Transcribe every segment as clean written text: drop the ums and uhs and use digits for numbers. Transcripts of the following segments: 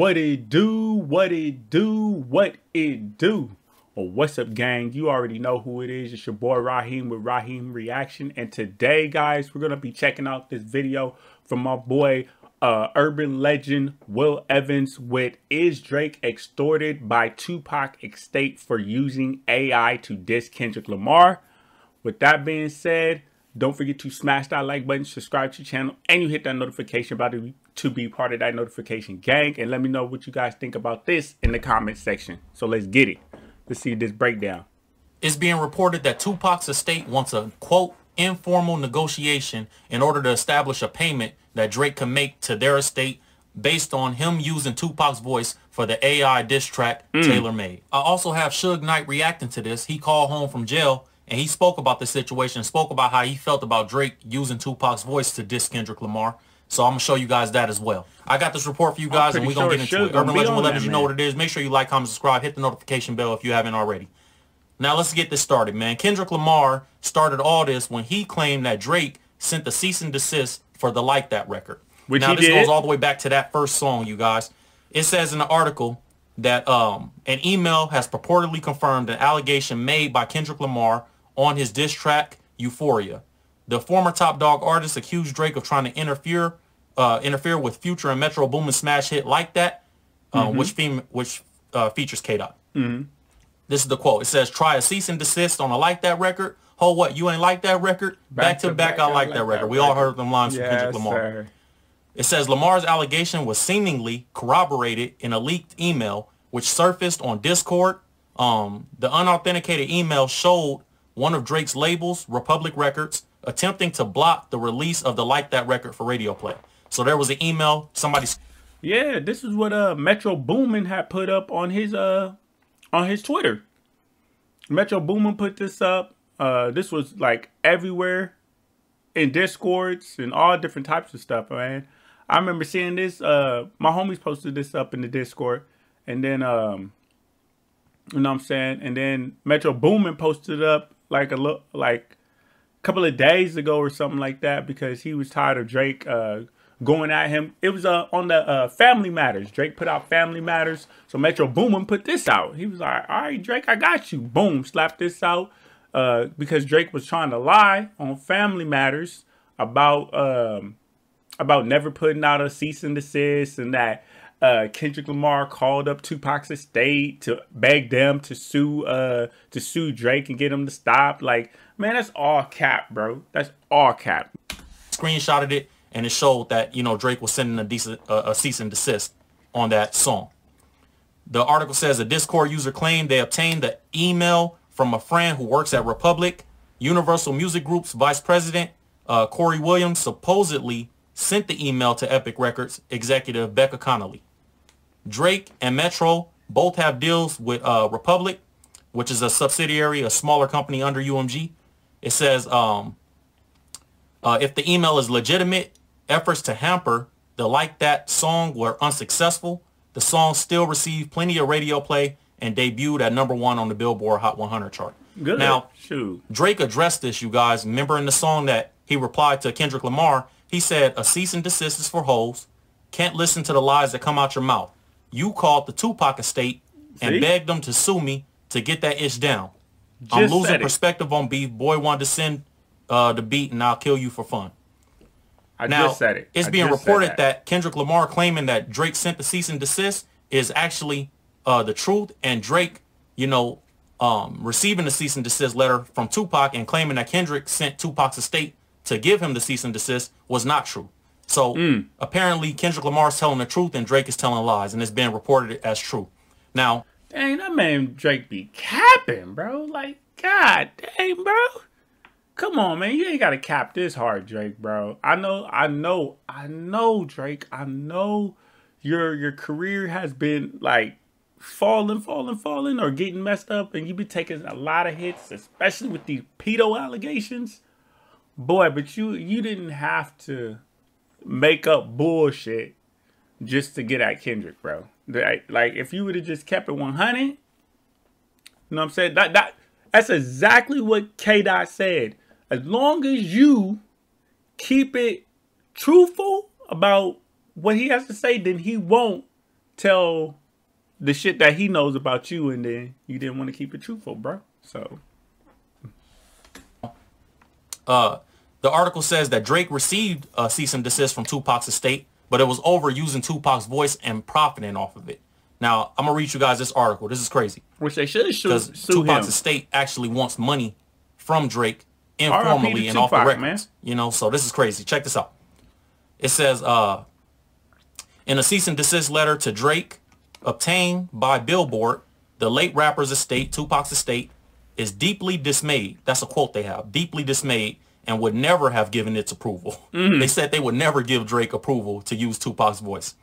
What it do, what it do, what it do. Well, what's up, gang? You already know who it is. It's your boy Raheem with Raheem Reaction. And today, guys, we're going to be checking out this video from my boy Urban Legend Will Evans with Is Drake Extorted by Tupac Estate for Using AI to Diss Kendrick Lamar? With that being said, don't forget to smash that like button, subscribe to the channel, and you hit that notification button to be part of that notification gang. And let me know what you guys think about this in the comment section. So let's get it. Let's see this breakdown. It's being reported that Tupac's estate wants a, quote, informal negotiation in order to establish a payment that Drake can make to their estate based on him using Tupac's voice for the AI diss track Taylor Made. I also have Suge Knight reacting to this. He called home from jail. And he spoke about the situation, spoke about how he felt about Drake using Tupac's voice to diss Kendrick Lamar. So I'm going to show you guys that as well. I got this report for you guys, and we're going to get into it. Urban Legend will let you know what it is. Make sure you like, comment, subscribe, hit the notification bell if you haven't already. Now let's get this started, man. Kendrick Lamar started all this when he claimed that Drake sent the cease and desist for the Like That record. Which now this goes all the way back to that first song, you guys. It says in the article that an email has purportedly confirmed an allegation made by Kendrick Lamar on his diss track, Euphoria. The former Top Dog artist accused Drake of trying to interfere with Future and Metro Boomin smash hit Like That, which features K-Dot. This is the quote. It says, try a cease and desist on a Like That record. Ho, what, you ain't like that record? Back to back, I like that record. We all heard them lines from Kendrick Lamar. Sir. It says Lamar's allegation was seemingly corroborated in a leaked email, which surfaced on Discord. The unauthenticated email showed one of Drake's labels, Republic Records, attempting to block the release of the Like That record for radio play. So there was an email. Yeah, this is what Metro Boomin had put up on his Twitter. Metro Boomin put this up. This was like everywhere in Discords and all different types of stuff, man. I remember seeing this. My homies posted this up in the Discord, and then you know what I'm saying, and then Metro Boomin posted it up like a couple of days ago or something like that, because he was tired of Drake going at him. It was on the Family Matters. Drake put out Family Matters, so Metro Boomin put this out. He was like, all right, Drake, I got you. Boom, slap this out. Because Drake was trying to lie on Family Matters about never putting out a cease and desist, and that Kendrick Lamar called up Tupac's estate to beg them to sue Drake and get him to stop. Like, man, that's all cap, bro. That's all cap. Screenshotted it, and it showed that, you know, Drake was sending a cease and desist on that song. The article says a Discord user claimed they obtained the email from a friend who works at Republic. Universal Music Group's vice president, Corey Williams, supposedly sent the email to Epic Records executive Becca Connolly. Drake and Metro both have deals with Republic, which is a subsidiary, a smaller company under UMG. It says, if the email is legitimate, efforts to hamper the Like That song were unsuccessful. The song still received plenty of radio play and debuted at #1 on the Billboard Hot 100 chart. Good. Now, shoot, Drake addressed this, you guys. Remember in the song that he replied to Kendrick Lamar, he said, a cease and desist is for hoes. Can't listen to the lies that come out your mouth. You called the Tupac estate and begged them to sue me to get that ish down. I'm losing perspective on beef. Boy wanted to send the beat, and I'll kill you for fun. It's being reported that Kendrick Lamar claiming that Drake sent the cease and desist is actually the truth, and Drake, you know, receiving the cease and desist letter from Tupac and claiming that Kendrick sent Tupac's estate to give him the cease and desist was not true. So apparently Kendrick Lamar is telling the truth and Drake is telling lies, and it's being reported as true. Now, dang, that man Drake be capping, bro. Like, god dang, bro. Come on, man. You ain't gotta cap this hard, Drake, bro. I know, Drake. I know your career has been like falling or getting messed up, and you be taking a lot of hits, especially with these pedo allegations, boy. But you didn't have to make up bullshit just to get at Kendrick, bro. Like, if you would have just kept it 100, you know what I'm saying, that's exactly what K-Dot said. As long as you keep it truthful about what he has to say, then he won't tell the shit that he knows about you, and then you didn't want to keep it truthful, bro. So. The article says that Drake received a cease and desist from Tupac's estate, but it was over using Tupac's voice and profiting off of it. Now, I'm going to read you guys this article. This is crazy. Which they should sue him. Because Tupac's estate actually wants money from Drake informally and off the records, man. You know, so this is crazy. Check this out. It says, in a cease and desist letter to Drake obtained by Billboard, the late rapper's estate, Tupac's estate, is deeply dismayed. That's a quote they have. Deeply dismayed and would never have given its approval. They said they would never give Drake approval to use Tupac's voice.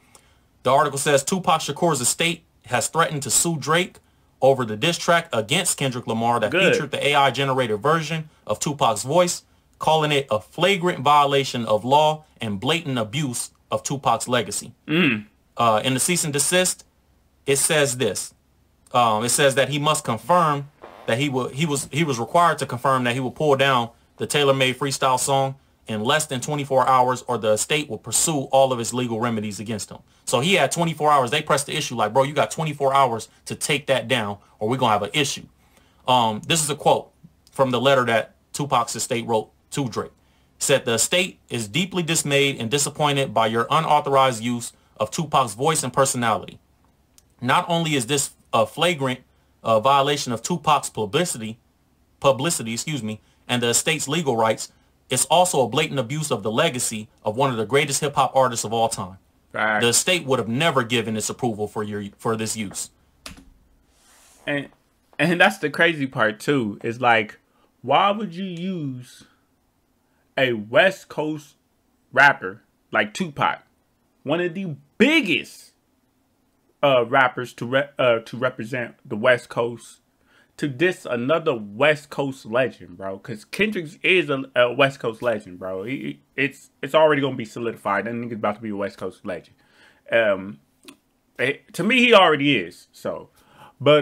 The article says Tupac Shakur's estate has threatened to sue Drake over the diss track against Kendrick Lamar that featured the AI-generated version of Tupac's voice, calling it a flagrant violation of law and blatant abuse of Tupac's legacy. In the cease and desist, it says this. It says that he must confirm that he was required to confirm that he will pull down the Taylor Made freestyle song in less than 24 hours or the estate will pursue all of his legal remedies against him. So he had 24 hours. They pressed the issue like, bro, you got 24 hours to take that down or we're going to have an issue. This is a quote from the letter that Tupac's estate wrote to Drake. It said, the estate is deeply dismayed and disappointed by your unauthorized use of Tupac's voice and personality. Not only is this a flagrant violation of Tupac's publicity, excuse me, and the estate's legal rights, it's also a blatant abuse of the legacy of one of the greatest hip-hop artists of all time. Right. The estate would have never given its approval for this use. And that's the crazy part, too. It's like, why would you use a West Coast rapper like Tupac, one of the biggest rappers to represent the West Coast, to diss another West Coast legend, bro? Because Kendrick is a West Coast legend, bro. It's already going to be solidified. That nigga's about to be a West Coast legend. To me, he already is. So, but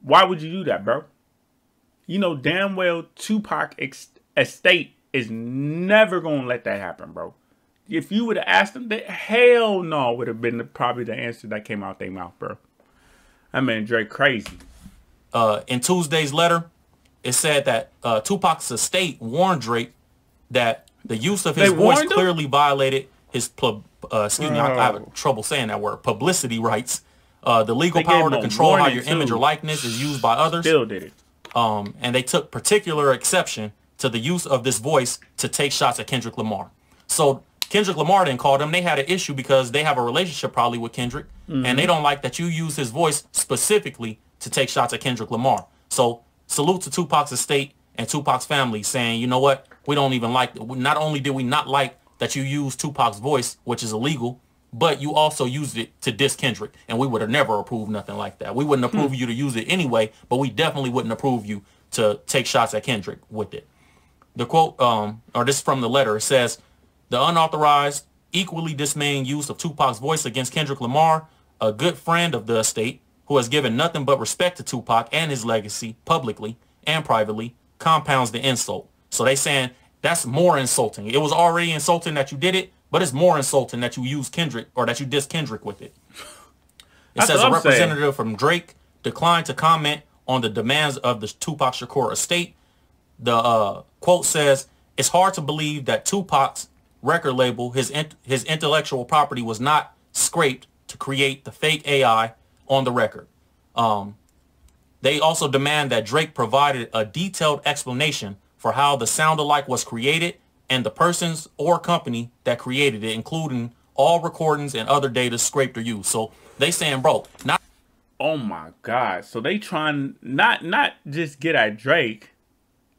why would you do that, bro? You know damn well Tupac estate is never going to let that happen, bro. If you would have asked them, hell no would have been probably the answer that came out their mouth, bro. I mean, Drake crazy. In Tuesday's letter, it said that Tupac's estate warned Drake that the use of his voice clearly violated his I have trouble saying that word, publicity rights, the legal power to control how your image or likeness is used by others. Still did it. And they took particular exception to the use of this voice to take shots at Kendrick Lamar. So Kendrick Lamar didn't call them. They had an issue because they have a relationship probably with Kendrick, and they don't like that you use his voice specifically to take shots at Kendrick Lamar. So salute to Tupac's estate and Tupac's family saying, you know what? We don't even like, not only did we not like that you used Tupac's voice, which is illegal, but you also used it to diss Kendrick. And we would have never approved nothing like that. We wouldn't approve you to use it anyway, but we definitely wouldn't approve you to take shots at Kendrick with it. The quote, or this is from the letter, it says, the unauthorized, equally dismaying use of Tupac's voice against Kendrick Lamar, a good friend of the estate, who has given nothing but respect to Tupac and his legacy publicly and privately, compounds the insult. So they saying that's more insulting. It was already insulting that you did it, but it's more insulting that you use Kendrick or that you diss Kendrick with it. It says a representative from Drake declined to comment on the demands of the Tupac Shakur estate. The quote says, it's hard to believe that Tupac's record label, his intellectual property was not scraped to create the fake AI on the record. They also demand that Drake provided a detailed explanation for how the sound-alike was created and the persons or company that created it, including all recordings and other data scraped or used. So they saying, bro, not. Oh my God! So they trying not just get at Drake.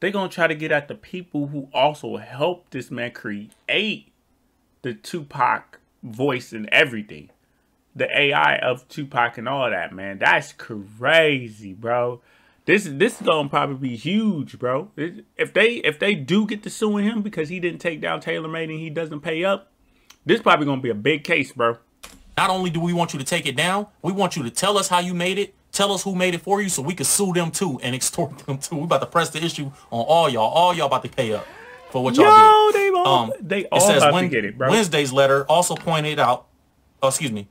They gonna try to get at the people who also helped this man create the Tupac voice and everything. The AI of Tupac and all that, man. That's crazy, bro. This is gonna probably be huge, bro. If they do get to suing him because he didn't take down Taylor Made and he doesn't pay up, this probably gonna be a big case, bro. Not only do we want you to take it down, we want you to tell us how you made it, tell us who made it for you, so we can sue them too and extort them too. We about to press the issue on all y'all. All y'all about to pay up for what y'all did. They all about to get it, bro. Wednesday's letter also pointed out. Oh, excuse me.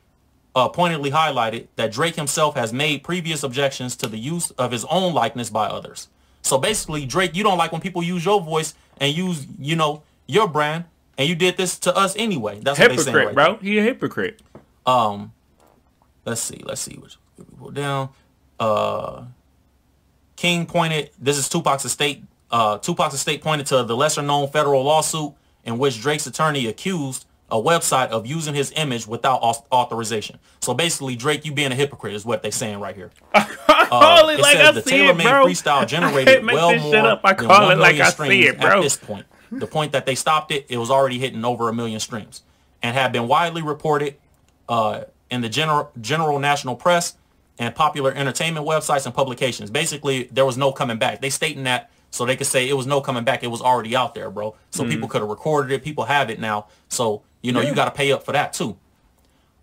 pointedly highlighted that Drake himself has made previous objections to the use of his own likeness by others. So basically, Drake, you don't like when people use your voice and use, you know, your brand, and you did this to us anyway. That's what they saying right now. Hypocrite, bro. He a hypocrite. Let's see. Let's see. Which people down. King pointed. This is Tupac's estate. Tupac's estate pointed to the lesser-known federal lawsuit in which Drake's attorney accused a website of using his image without authorization. So basically, Drake, you being a hypocrite is what they saying right here. I call it like I see it, bro. It says the Taylor Made freestyle generated well more than 1 million streams at this point. The point that they stopped it, it was already hitting over 1 million streams and had been widely reported in the general national press and popular entertainment websites and publications. Basically, there was no coming back. They stating that so they could say it was no coming back. It was already out there, bro. So people could have recorded it. People have it now. So you know, you got to pay up for that, too.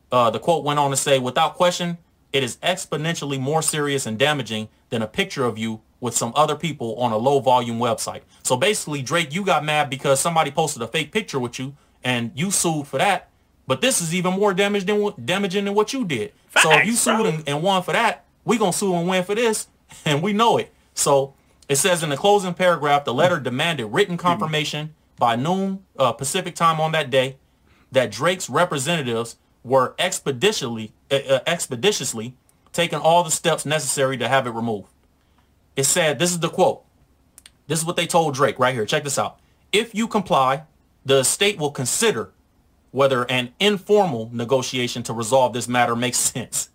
The quote went on to say, without question, it is exponentially more serious and damaging than a picture of you with some other people on a low volume website. So basically, Drake, you got mad because somebody posted a fake picture with you and you sued for that. But this is even more damaging than what you did. Facts, so if you sued and won for that, we going to sue and win for this. And we know it. So it says in the closing paragraph, the letter demanded written confirmation by noon Pacific time on that day that Drake's representatives were expeditiously taking all the steps necessary to have it removed. It said, this is the quote. This is what they told Drake right here. Check this out. If you comply, the state will consider whether an informal negotiation to resolve this matter makes sense.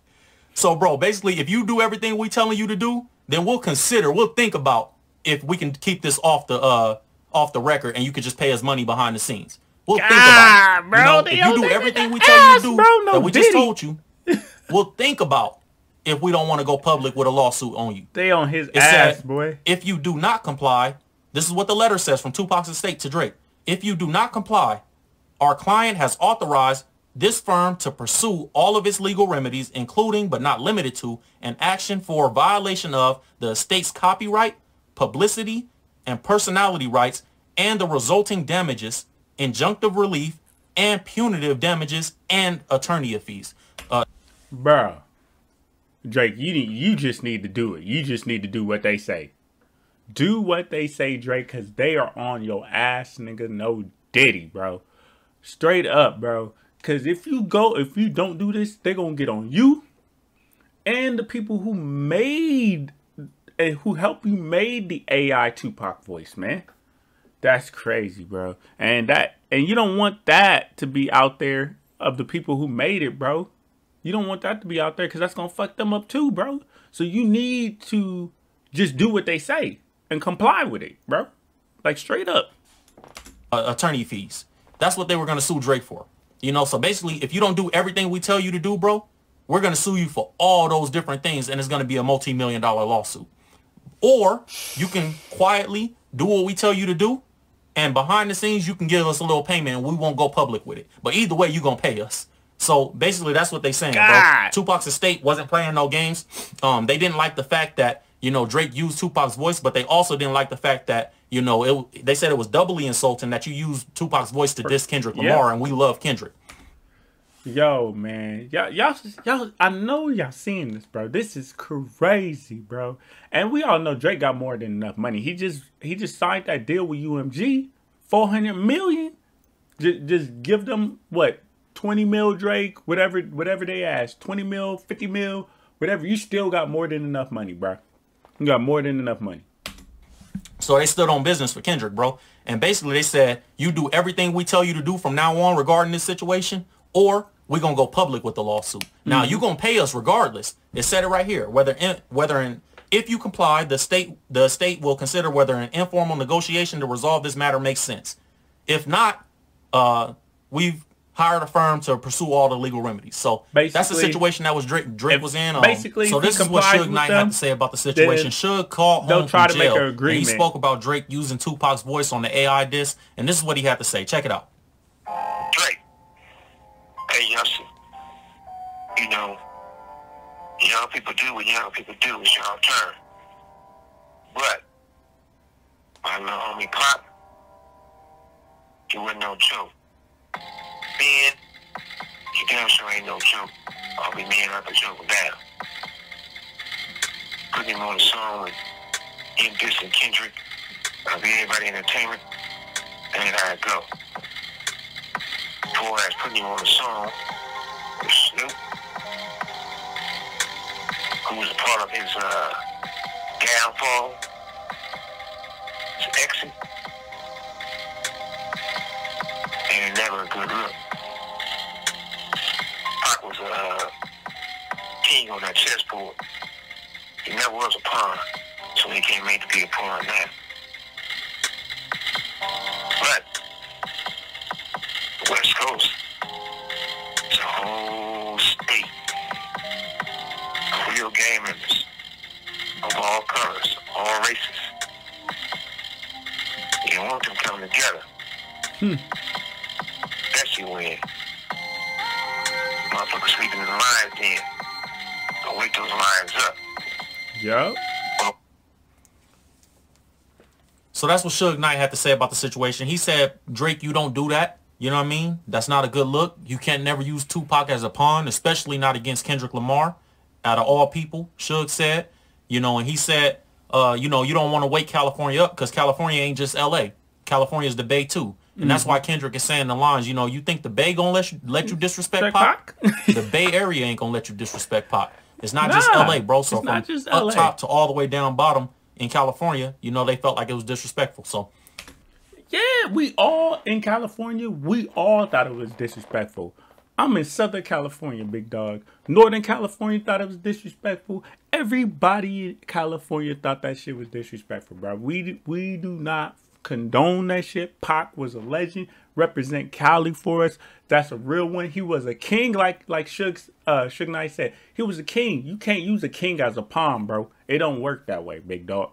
So, bro, basically, if you do everything we're telling you to do, then we'll consider, we'll think about if we can keep this off the record and you could just pay us money behind the scenes. We'll think about it. Bro, you know, if you do everything we tell you to do that we just told you, we'll think about if we don't want to go public with a lawsuit on you. They on his ass, boy. If you do not comply, this is what the letter says from Tupac's estate to Drake. If you do not comply, our client has authorized this firm to pursue all of its legal remedies, including but not limited to an action for violation of the estate's copyright, publicity, and personality rights, and the resulting damages, injunctive relief, and punitive damages, and attorney fees. Bro, Drake, you just need to do it. You just need to do what they say. Do what they say, Drake, because they are on your ass, nigga. No diddy, bro. Straight up, bro. Because if you don't do this, they're going to get on you and the people who made and who helped you made the AI Tupac voice, man. That's crazy, bro. And you don't want that to be out there of the people who made it, bro. You don't want that to be out there because that's going to fuck them up too, bro. So you need to just do what they say and comply with it, bro. Like straight up. Attorney fees. That's what they were going to sue Drake for. You know, so basically, if you don't do everything we tell you to do, bro, we're going to sue you for all those different things. And it's going to be a multi-million-dollar lawsuit. Or you can quietly do what we tell you to do. And behind the scenes, you can give us a little payment and we won't go public with it. But either way, you're going to pay us. So basically, that's what they saying, bro. Tupac's estate wasn't playing no games. They didn't like the fact that, you know, Drake used Tupac's voice, but they also didn't like the fact that, you know, they said it was doubly insulting that you used Tupac's voice to diss Kendrick Lamar, and we love Kendrick. Yo, man. Y'all, I know y'all seen this, bro. This is crazy, bro. And we all know Drake got more than enough money. He just signed that deal with UMG, 400 million. Just give them what? 20 mil, Drake, whatever they ask. 20 mil, 50 mil, whatever. You still got more than enough money, bro. You got more than enough money. So they stood on business for Kendrick, bro. And basically they said, you do everything we tell you to do from now on regarding this situation, or we're going to go public with the lawsuit. Now, you're going to pay us regardless. It said it right here. If you comply, the state will consider whether an informal negotiation to resolve this matter makes sense. If not, we've hired a firm to pursue all the legal remedies. So basically, that's the situation that was Drake was in. Basically, so this is what Suge Knight had to say about the situation. Suge called home from jail. He spoke about Drake using Tupac's voice on the AI disc, and this is what he had to say. Check it out. Drake. Hey, young people do what young people do. It's your turn. But my little homie Pop, you wasn't no joke. Ben, you damn sure ain't no joke. We made up a joke about putting him on a song with him dissing Kendrick. I'll be everybody entertainment, and I go. Before I was putting him on a song with Snoop, who was a part of his downfall, his exit, and never a good look. Pac was a king on that chessboard. He never was a pawn, so he can't make to be a pawn now. But the West Coast is a whole state of real gang members of all colors, all races. You don't want them coming together. Especially when motherfuckers sleeping in the lines then. Don't wake those lines up. Yup. So that's what Suge Knight had to say about the situation. He said, Drake, you don't do that. You know what I mean? That's not a good look. You can't never use Tupac as a pawn, especially not against Kendrick Lamar. Out of all people, Suge said. You know, and he said, you know, you don't want to wake California up because California ain't just L.A. California's the Bay, too. And that's why Kendrick is saying the lines, you know, you think the Bay going to let you disrespect Pac? The Bay Area ain't going to let you disrespect Pac. It's not just L.A., bro. So from up top to all the way down bottom, in California, you know, they felt like it was disrespectful. So, yeah, we all in California, we all thought it was disrespectful. I'm in Southern California, big dog. Northern California thought it was disrespectful. Everybody in California thought that shit was disrespectful, bro. We do not condone that shit. Pac was a legend. Represent Cali for us. That's a real one. He was a king, like Suge Knight said. He was a king. You can't use a king as a pawn, bro. It don't work that way, big dog.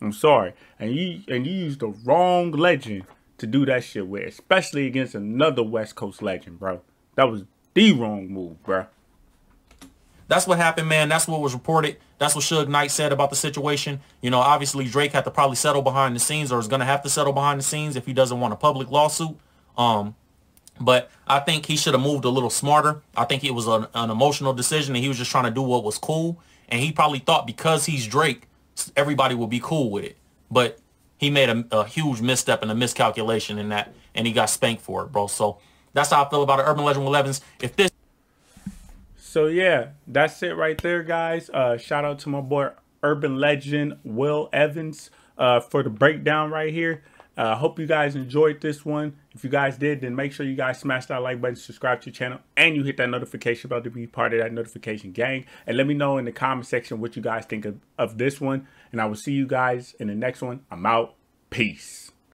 I'm sorry. And you used the wrong legend to do that shit with, especially against another West Coast legend, bro. That was the wrong move, bro. That's what happened, man. That's what was reported. That's what Suge Knight said about the situation. You know, obviously Drake had to probably settle behind the scenes, or is going to have to settle behind the scenes if he doesn't want a public lawsuit. But I think he should have moved a little smarter. I think it was an emotional decision, and he was just trying to do what was cool. And he probably thought because he's Drake, everybody will be cool with it. But he made a huge misstep and a miscalculation in that, and he got spanked for it, bro. So that's how I feel about it. Urban Legend Will Evans. If this. So, yeah, that's it right there, guys. Shout out to my boy, Urban Legend Will Evans, for the breakdown right here. I hope you guys enjoyed this one. If you guys did, then make sure you guys smash that like button, subscribe to the channel, and you hit that notification bell to be part of that notification gang. And let me know in the comment section what you guys think of this one. And I will see you guys in the next one. I'm out. Peace.